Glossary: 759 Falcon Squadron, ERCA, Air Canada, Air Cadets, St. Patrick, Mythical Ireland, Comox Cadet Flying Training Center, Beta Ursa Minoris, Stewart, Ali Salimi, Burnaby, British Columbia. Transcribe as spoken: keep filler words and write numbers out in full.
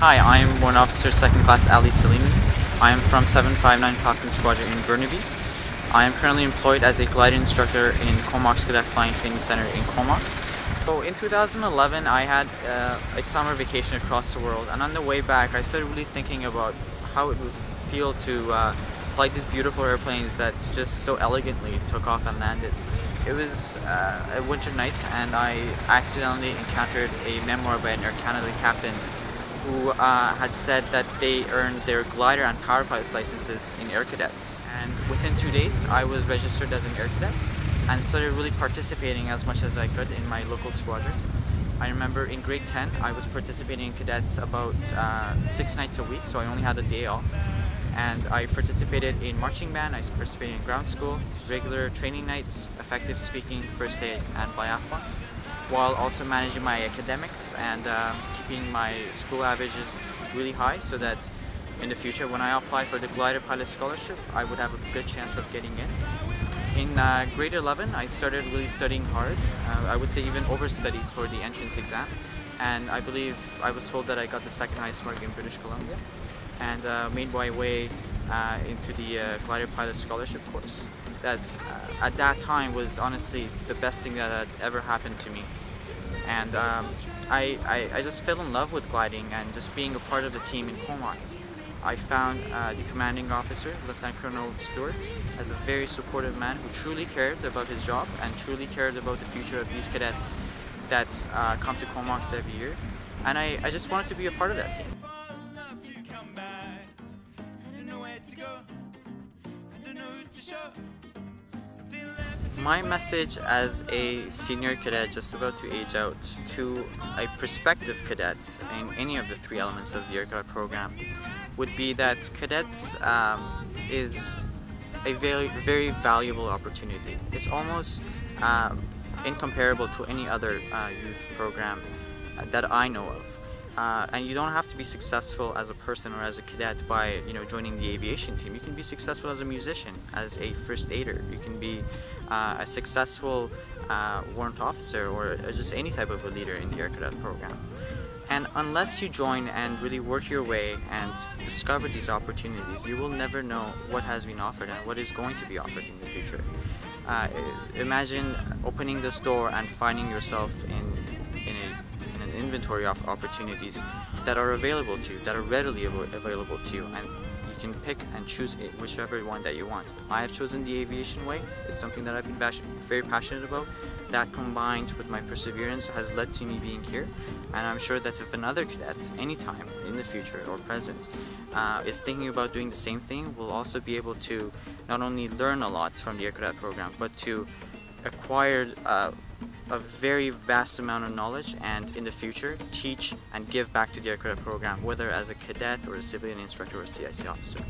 Hi, I am Warrant Officer second Class Ali Salimi. I am from seven five nine Falcon Squadron in Burnaby. I am currently employed as a glider instructor in Comox Cadet Flying Training Center in Comox. So in two thousand eleven, I had uh, a summer vacation across the world, and on the way back, I started really thinking about how it would feel to uh, fly these beautiful airplanes that just so elegantly took off and landed. It was uh, a winter night, and I accidentally encountered a memoir by an Air Canada captain who uh, had said that they earned their glider and power pilot's licenses in Air Cadets. And within two days, I was registered as an Air Cadet and started really participating as much as I could in my local squadron. I remember in grade ten, I was participating in cadets about uh, six nights a week, so I only had a day off. And I participated in marching band, I participated in ground school, regular training nights, effective speaking, first aid, and biathlon, while also managing my academics and um, keeping my school averages really high so that in the future when I apply for the glider pilot scholarship, I would have a good chance of getting in. In uh, grade eleven, I started really studying hard. Uh, I would say even overstudied for the entrance exam. And I believe I was told that I got the second highest mark in British Columbia and uh, made my way uh, into the uh, glider pilot scholarship course. That uh, at that time was honestly the best thing that had ever happened to me. And um, I, I, I just fell in love with gliding and just being a part of the team in Comox. I found uh, the commanding officer, Lieutenant Colonel Stewart, as a very supportive man who truly cared about his job and truly cared about the future of these cadets that uh, come to Comox every year. And I, I just wanted to be a part of that team. My message as a senior cadet just about to age out to a prospective cadet in any of the three elements of the ERCA program would be that cadets um, is a very, very valuable opportunity. It's almost uh, incomparable to any other uh, youth program that I know of. Uh, and you don't have to be successful as a person or as a cadet by, you know, joining the aviation team. You can be successful as a musician, as a first aider. You can be uh, a successful uh, warrant officer or just any type of a leader in the Air Cadet program. And unless you join and really work your way and discover these opportunities, you will never know what has been offered and what is going to be offered in the future. Uh, imagine opening this door and finding yourself in, in a inventory of opportunities that are available to you, that are readily available to you, and you can pick and choose whichever one that you want. I have chosen the aviation way. It's something that I've been very passionate about. That combined with my perseverance has led to me being here, and I'm sure that if another cadet, anytime in the future or present, uh, is thinking about doing the same thing, we'll also be able to not only learn a lot from the Air Cadet program, but to acquire uh, a very vast amount of knowledge and in the future teach and give back to the Air Cadet program, whether as a cadet or a civilian instructor or a C I C officer.